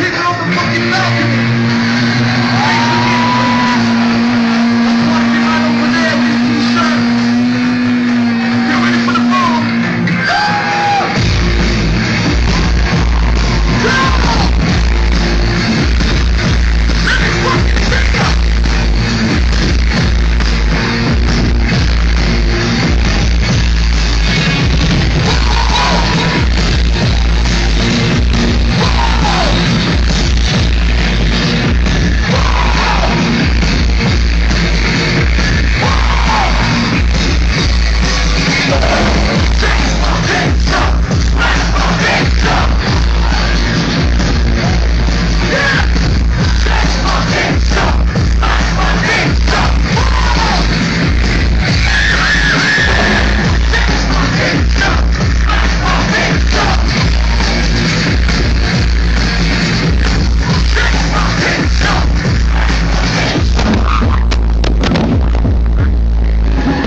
Kick it off the fucking balcony.